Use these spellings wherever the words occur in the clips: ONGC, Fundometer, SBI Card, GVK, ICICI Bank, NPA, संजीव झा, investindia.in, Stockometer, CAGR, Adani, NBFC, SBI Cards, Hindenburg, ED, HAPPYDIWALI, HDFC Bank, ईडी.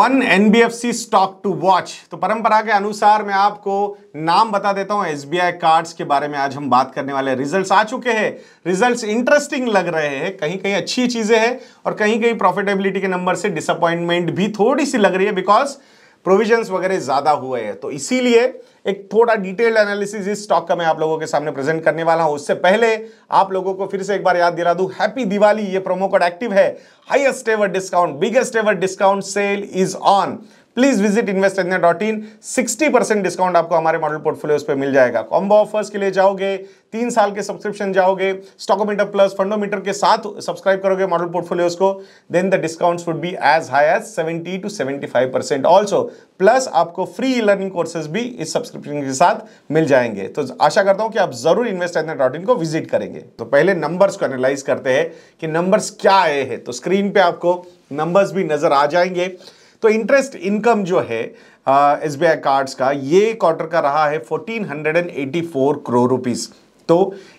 One NBFC stock to watch. तो परंपरा के अनुसार मैं आपको नाम बता देता हूं एसबीआई कार्ड्स के बारे में आज हम बात करने वाले। रिजल्ट्स आ चुके हैं, रिजल्ट्स इंटरेस्टिंग लग रहे हैं, कहीं कहीं अच्छी चीजें हैं और कहीं कहीं प्रॉफिटेबिलिटी के नंबर से डिसअपॉइंटमेंट भी थोड़ी सी लग रही है बिकॉज प्रोविजंस वगैरह ज्यादा हुए हैं। तो इसीलिए एक थोड़ा डिटेल्ड एनालिसिस इस स्टॉक का मैं आप लोगों के सामने प्रेजेंट करने वाला हूं। उससे पहले आप लोगों को फिर से एक बार याद दिला दूं, हैप्पी दिवाली, ये प्रोमो कोड एक्टिव है। Highest ever discount, biggest ever discount sale is on. Please visit investindia.in, 60% discount आपको हमारे मॉडल पोर्टफोलियोज पे मिल जाएगा। कॉम्बो ऑफर्स के लिए जाओगे, 3 साल के सब्सक्रिप्शन जाओगे, स्टॉकोमीटर प्लस फंडोमीटर के साथ सब्सक्राइब करोगे मॉडल पोर्टफोलियोज को, then the discounts would be as high as 70 to 75%। Also plus आपको फ्री लर्निंग कोर्सेज भी इस सब्सक्रिप्शन के साथ मिल जाएंगे। तो आशा करता हूं कि आप जरूर investindia.in को विजिट करेंगे। तो पहले नंबर्स को एनालाइज करते हैं कि नंबर्स क्या आए हैं। तो स्क्रीन पे आपको नंबर्स भी नजर आ जाएंगे। तो इंटरेस्ट इनकम जो है एसबीआई कार्ड्स का, ये क्वार्टर का रहा है 1484 करोड़ रुपीस। तो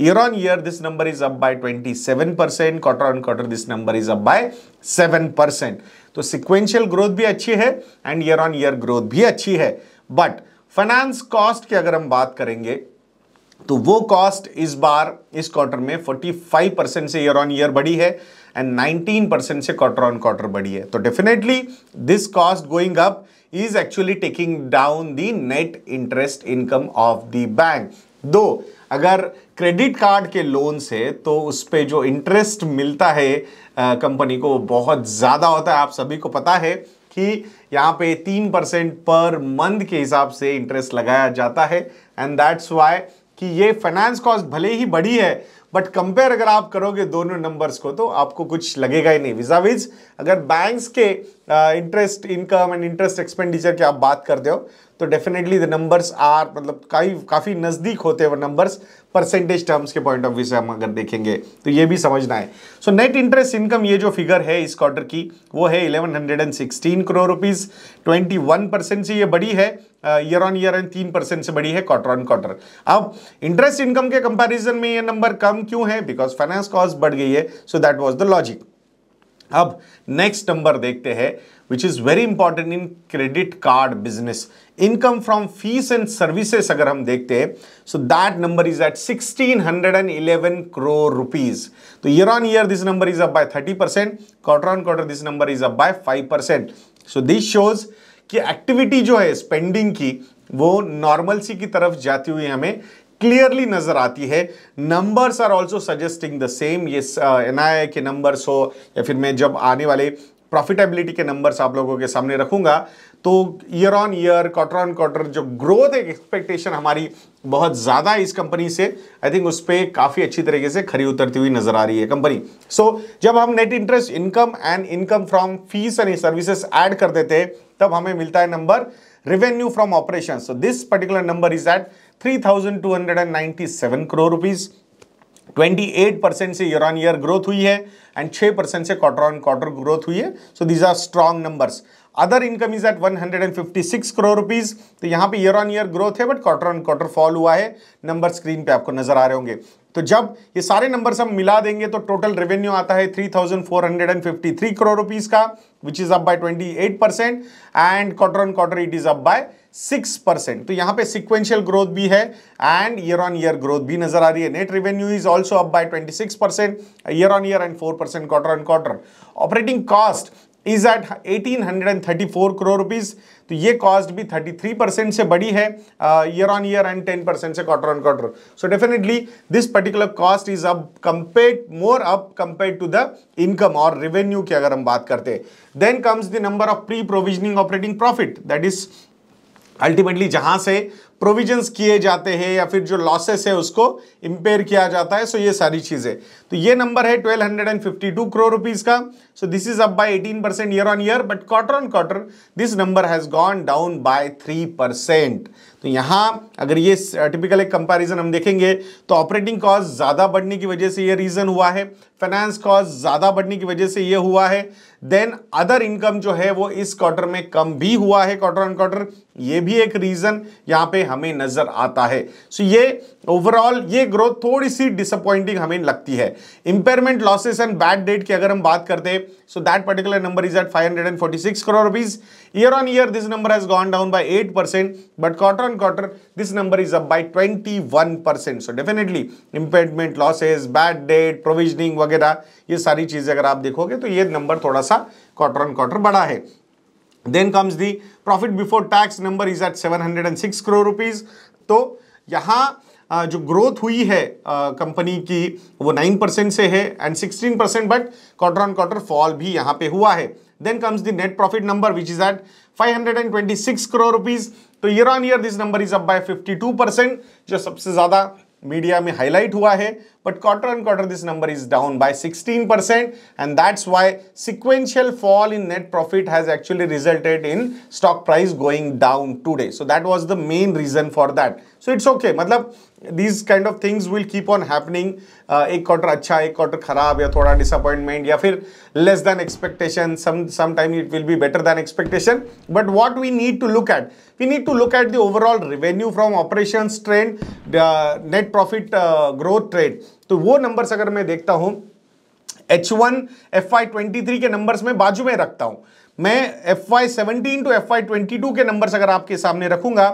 year on year this number is up by 27%, quarter on quarter this number is up by 7%। तो सिक्वेंशियल ग्रोथ भी अच्छी है and year on year growth भी अच्छी है। बट फाइनेंस कॉस्ट की अगर हम बात करेंगे तो वो कॉस्ट इस बार इस क्वार्टर में 45% से ईयर ऑन ईयर बढ़ी है एंड 19% से क्वार्टर ऑन क्वार्टर बढ़ी है। तो definitely this cost going up is actually taking down the net interest income of the bank. दो अगर क्रेडिट कार्ड के लोन से तो उस पर जो इंटरेस्ट मिलता है कंपनी को बहुत ज़्यादा होता है। आप सभी को पता है कि यहाँ पे 3% पर मंथ के हिसाब से इंटरेस्ट लगाया जाता है एंड दैट्स वाई कि ये फाइनेंस कॉस्ट भले ही बढ़ी है बट कंपेयर अगर आप करोगे दोनों नंबर्स को तो आपको कुछ लगेगा ही नहीं। विजाविज अगर बैंक्स के interest income and interest expenditure की आप बात करते हो तो डेफिनेटली द नंबर्स आर मतलब काफ़ी नज़दीक होते हैं वो नंबर्स परसेंटेज टर्म्स के पॉइंट ऑफ व्यू से हम अगर देखेंगे तो ये भी समझना है। सो नेट इंटरेस्ट इनकम ये जो फिगर है इस क्वार्टर की वो है 1116 करोड़ रुपीज़। 21% से ये बड़ी है ईयर ऑन ईयर एंड 3% से बड़ी है क्वार्टर ऑन क्वार्टर। अब इंटरेस्ट इनकम के कंपैरिजन में ये नंबर कम क्यों है? बिकॉज फाइनेंस कॉस्ट बढ़ गई है। So that was the logic. अब नेक्स्ट नंबर देखते हैं which is very important in credit card business, income from fees and services अगर हम देखते हैं so that number is at 1611 crore rupees. तो year on year this number is up by 30%, quarter on quarter this number is up by 5%। So this shows कि activity जो है spending की वो नॉर्मलसी की तरफ जाती हुई हमें क्लियरली नजर आती है। Numbers are also suggesting the same. ये एनआईआई के नंबर्स हो या फिर मैं जब आने वाले प्रॉफिटेबिलिटी के नंबर्स आप लोगों के सामने रखूंगा तो year on year quarter on quarter जो ग्रोथ एक एक्सपेक्टेशन हमारी बहुत ज़्यादा है इस कंपनी से, आई थिंक उस पर काफ़ी अच्छी तरीके से खरी उतरती हुई नजर आ रही है कंपनी। सो जब हम net interest income and income from fees and services add कर देते हैं तब हमें मिलता है number revenue from operation. So this particular number is at 3297 crore rupees. 28% से ईयर ऑन ईयर ग्रोथ हुई है एंड 6% से क्वार्टर ऑन क्वार्टर ग्रोथ हुई है। So these are strong numbers. Other income is at 156 crore rupees. तो यहाँ पे ईयर ऑन ईयर ग्रोथ है but quarter on quarter fall हुआ है। नंबर स्क्रीन पे आपको नजर आ रहे होंगे। तो जब ये सारे नंबर्स हम मिला देंगे तो टोटल रेवेन्यू आता है 3453 करोड़ रुपीज़ का which is up by 28% and quarter on quarter it is up by 6%। तो यहाँ पे सिक्वेंशियल ग्रोथ भी है and year on year growth भी नजर आ रही है। Net revenue is also up by 26% year on year and 4% quarter on quarter. Operating cost is at 1834 crore rupees. तो ये कॉस्ट भी 33% से बड़ी है ईयर ऑन ईयर एंड 10% से quarter on quarter. So definitely this particular cost is up compare more up compare to the income और revenue की अगर हम बात करते हैं। Then comes the number of pre provisioning operating profit, that is ultimately जहाँ से प्रोविजंस किए जाते हैं या फिर जो लॉसेस है उसको इम्पेयर किया जाता है। सो ये सारी चीज़ें, तो ये नंबर है 1252 करोड़ रुपीज़ का। So this is up by 18% year on year but quarter on quarter this number has gone down by 3%। तो यहाँ अगर ये टिपिकल एक कंपैरिजन हम देखेंगे तो ऑपरेटिंग कॉस्ट ज़्यादा बढ़ने की वजह से ये रीज़न हुआ है, फाइनेंस कॉस्ट ज़्यादा बढ़ने की वजह से ये हुआ है, देन अदर इनकम जो है वो इस क्वार्टर में कम भी हुआ है क्वार्टर ऑन क्वार्टर, ये भी एक रीज़न यहाँ पे हमें नज़र आता है। सो ये ओवरऑल ये ग्रोथ थोड़ी सी डिसअपॉइंटिंग हमें लगती है। Impairment losses and bad debt की अगर हम बात करते हैं so that particular number is at 546 crore rupees. Year on year this number has gone down by 8%, but quarter on quarter this number is up by 21%। So definitely impairment losses, bad debt, provisioning वगैरह ये सारी चीज़ें अगर आप देखोगे तो ये number थोड़ा सा क्वार्टर ऑन क्वार्टर बड़ा है। Then comes the profit before tax number is at 706 crore rupees. तो यहाँ जो ग्रोथ हुई है कंपनी की वो 9% से है and 16%, but quarter on quarter fall भी यहाँ पे हुआ है। Then comes the net profit number which is at 526 crore rupees. तो year on year this number is up by 52%, जो सबसे ज़्यादा मीडिया में हाईलाइट हुआ है, but quarter on quarter this number is down by 16%, and that's why sequential fall in net profit has actually resulted in stock price going down today. So that was the main reason for that. So it's okay, मतलब these kind of things will keep on happening. एक quarter अच्छा, एक quarter खराब, या थोड़ा disappointment, या फिर less than expectation, sometime it will be better than expectation. But what we need to look at, we need to look at the overall revenue from operations trend, net profit growth trend. तो वो numbers अगर मैं देखता हूँ H1 FY23 के numbers में बाजू में रखता हूँ, मैं FY17 टू FY22 के नंबर्स अगर आपके सामने रखूँगा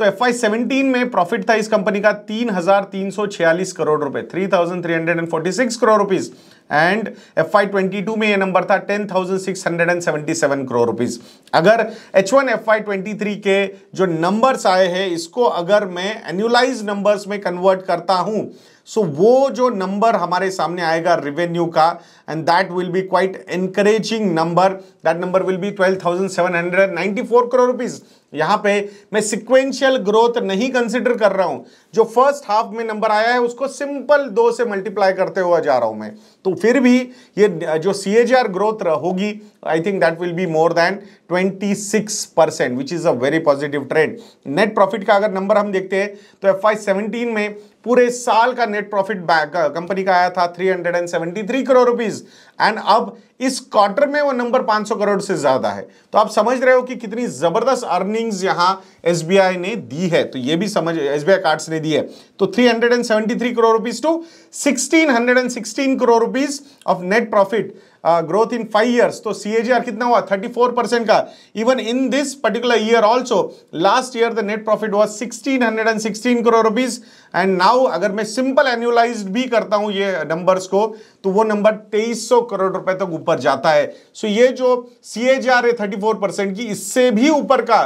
तो FY17 में प्रॉफिट था इस कंपनी का 3,346 करोड़ रुपए, 3,346 करोड़ रुपीज, एंड FY22 में ये नंबर था 10,677 करोड़ रुपीज। अगर H1 FY23 के जो नंबर्स आए हैं इसको अगर मैं एनुअलाइज नंबर्स में कन्वर्ट करता हूं सो वो जो नंबर हमारे सामने आएगा रेवेन्यू का, and that will be quite encouraging number, that number will be 12,794 crore rupees. यहाँ पे मैं सिक्वेंशियल ग्रोथ नहीं कंसिडर कर रहा हूँ, जो फर्स्ट हाफ में नंबर आया है उसको सिंपल 2 से मल्टीप्लाई करते हुआ जा रहा हूँ मैं, तो फिर भी ये जो CAGR ग्रोथ होगी I think that will be more than 26%, which is a very positive trend. Net profit का अगर नंबर हम देखते हैं तो FY17 में पूरे साल का नेट प्रॉफिट कंपनी का आया था 373 करोड़ रुपीज़, एंड अब इस क्वार्टर में वो नंबर 500 करोड़ से ज़्यादा है। तो आप समझ रहे हो कि कितनी ज़बरदस्त अर्निंग्स यहाँ SBI ने दी है, तो ये भी समझ SBI कार्ड्स ने दी है। तो 373 crore rupees to 1,616 crore rupees of net profit growth in 5 years. तो CAGR कितना हुआ 34% का। Even in this particular year also, last year the net profit was 1,616 crore rupees, and now अगर मैं सिंपल एनुअलाइज्ड भी करता हूँ ये नंबर्स को तो वो नंबर 2300 करोड़ रुपए तक ऊपर जाता है। सो ये जो CAGR है 34% की, इससे भी ऊपर का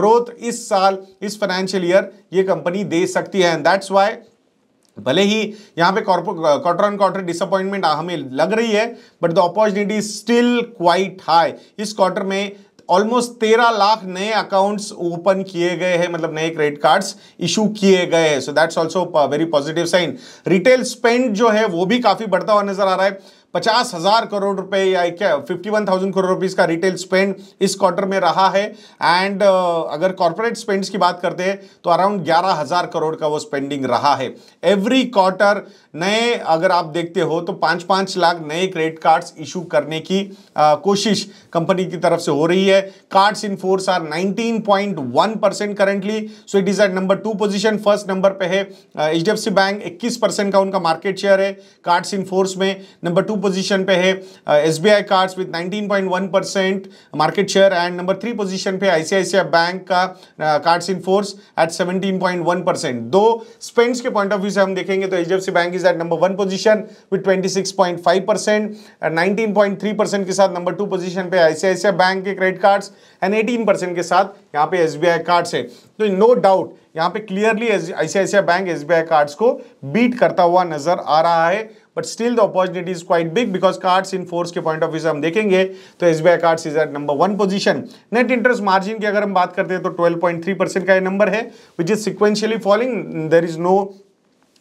ग्रोथ इस साल, इस फाइनेंशियल ईयर ये कंपनी दे सकती है, एंड दैट्स वाई भले ही यहाँ पे क्वार्टर ऑन क्वार्टर डिसअपॉइंटमेंट हमें लग रही है, but the opportunity still quite high. इस क्वार्टर में ऑलमोस्ट 13 लाख नए अकाउंट्स ओपन किए गए हैं, मतलब नए क्रेडिट कार्ड्स इशू किए गए हैं, so that's also very positive sign. Retail spend जो है वो भी काफ़ी बढ़ता हुआ नजर आ रहा है, 50,000 करोड़ रुपए या क्या 51,000 करोड़ रुपीज़ का रिटेल स्पेंड इस क्वार्टर में रहा है, एंड अगर कॉर्पोरेट स्पेंड्स की बात करते हैं तो अराउंड 11,000 करोड़ का वो स्पेंडिंग रहा है। एवरी क्वार्टर नए अगर आप देखते हो तो 5-5 लाख नए क्रेडिट कार्ड्स इशू करने की कोशिश कंपनी की तरफ से हो रही है। Cards in force are 19.1% currently, so it is at number 2 position. First number पर है HDFC बैंक, 21% का उनका मार्केट शेयर है कार्ड्स इन फोर्स में। नंबर 2 पोजीशन पे है SBI cards with 19.1% market share, and number 3 position पे ICICI बैंक का कार्ड्स इन फोर्स एट 17.1%। दो स्पेंड्स के पॉइंट ऑफ व्यू से हम देखेंगे तो HDFC bank is at number 1 position with 26.5%, 19.3% के साथ नंबर 2 पोजीशन पे ICICI बैंक के क्रेडिट कार्ड्स, एंड 18% के साथ यहाँ पे SBI कार्ड्स है। तो नो डाउट यहाँ पे clearly ICICI bank SBI cards को बीट करता हुआ नजर आ रहा है, but still the opportunity is quite big because cards in force के पॉइंट ऑफ व्यू से हम देखेंगे तो SBI cards is at number 1 position. Net interest margin की अगर हम बात करते हैं तो 12.3% का ये नंबर है, which is sequentially falling, there is no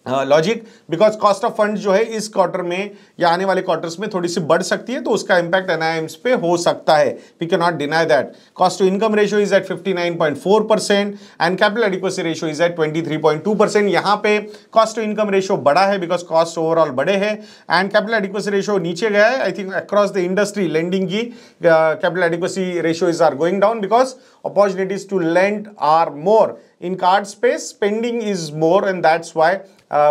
logic, because cost of fund जो है इस क्वार्टर में या आने वाले क्वार्टर्स में थोड़ी सी बढ़ सकती है, तो उसका इंपैक्ट एनआईएम्स पे हो सकता है. We can not deny that. Cost to income ratio is at 59.4% and capital adequacy ratio is at 23.2%. यहाँ पे कॉस्ट टू इनकम रेशियो बढ़ा है बिकॉज कॉस्ट ओवरऑल बढ़े हैं एंड कैपिटल एडिक्वेसी रेशियो नीचे गया है. I think across the industry lending की capital adequacy ratios are going down because opportunities to lend are more. In card space spending is more and that's why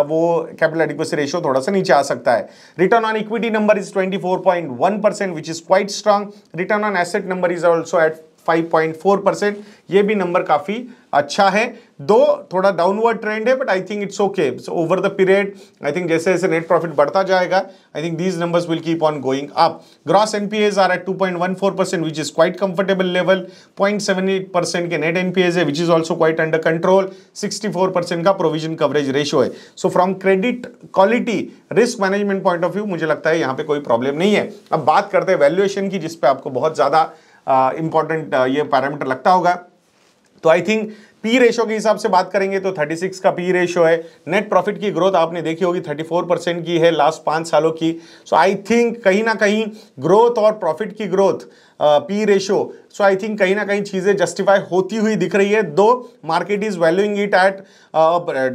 वो capital adequacy ratio थोड़ा सा नीचे आ सकता है. Return on equity number is 24.1% which is quite strong. Return on asset number is also at 5.4%. ये भी number काफ़ी अच्छा है, दो थोड़ा डाउनवर्ड ट्रेंड है but I think it's okay. So over the period I think जैसे जैसे net profit बढ़ता जाएगा I think these numbers will keep on going up. Gross NPAs are at 2.14% which is quite comfortable level. 0.78% के net NPAs है which is also quite under control. 64% का provision coverage ratio है. So from credit quality risk management point of view मुझे लगता है यहाँ पे कोई प्रॉब्लम नहीं है. अब बात करते हैं वैल्यूएशन की, जिसपे आपको बहुत ज़्यादा इम्पॉर्टेंट ये पैरामीटर लगता होगा. तो आई थिंक पी रेशियो के हिसाब से बात करेंगे तो 36 का पी रेशियो है. नेट प्रॉफिट की ग्रोथ आपने देखी होगी 34% की है लास्ट 5 सालों की. सो आई थिंक कहीं ना कहीं ग्रोथ और प्रॉफिट की growth P ratio, so I think कहीं ना कहीं चीज़ें जस्टिफाई होती हुई दिख रही है. Though market is valuing it at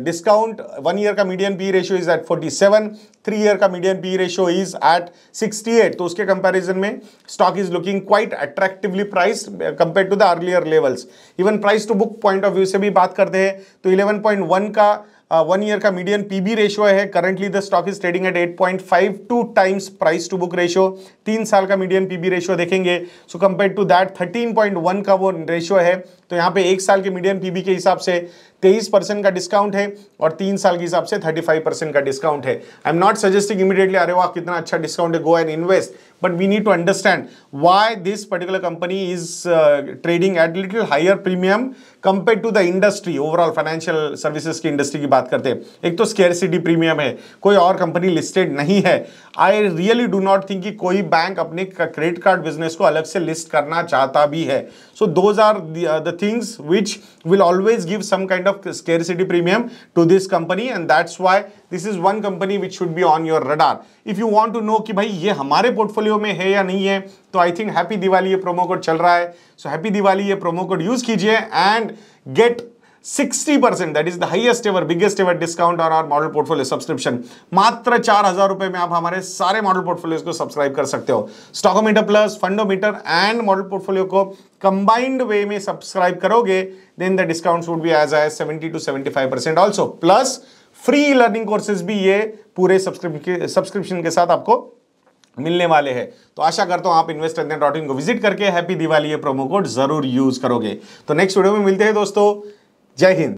discount. 1 year का median P ratio is at 47. 3 year का median P ratio is at 68. तो उसके कंपैरिजन में stock is looking quite attractively priced compare to the earlier levels. Even price to book point of view से भी बात करते हैं तो 11.1 का 1 ईयर का मीडियन पीबी रेशियो है. Currently the stock is trading at 8.52 times price to book ratio. 3 साल का मीडियन पीबी रेशियो देखेंगे सो कंपेयर टू दैट 13.1 का वो रेशियो है. तो यहाँ पे 1 साल के मीडियन पीबी के हिसाब से 23% का डिस्काउंट है और 3 साल के हिसाब से 35% का डिस्काउंट है. I am not suggesting immediately अरे वाह कितना अच्छा डिस्काउंट है, go and invest, but we need to understand why this particular company is trading at little higher premium compare to the industry. Overall financial services की industry की बात करते हैं. एक तो स्केरसिटी प्रीमियम है, कोई और कंपनी लिस्टेड नहीं है. I really do not think कि कोई बैंक अपने क्रेडिट कार्ड बिजनेस को अलग से लिस्ट करना चाहता भी है. So those are the things which will always give some kind of scarcity premium to this company and that's why this is one company which should be on your radar if you want to know कि भाई ये हमारे portfolio में है या नहीं है. तो आई थिंक हैप्पी दिवाली ये प्रोमो कोड चल रहा है. सो हैप्पी दिवाली ये प्रोमो कोड यूज कीजिए and get 60% that is the highest ever biggest ever discount on our model portfolio subscription. मात्र 4,000 रुपये में आप हमारे सारे मॉडल पोर्टफोलियोज को सब्सक्राइब कर सकते हो. Stockometer plus, Fundometer and model portfolio को कंबाइंड वे में सब्सक्राइब करोगे then the discounts would be as 70 to 75% also. Plus free learning courses भी ये पूरे सब्सक्रिप्शन के साथ आपको मिलने वाले हैं. तो आशा करता हूं आप investindia.in को विजिट करके हैप्पी दिवाली ये प्रोमो कोड जरूर यूज करोगे. तो नेक्स्ट वीडियो में मिलते हैं दोस्तों. जय हिंद.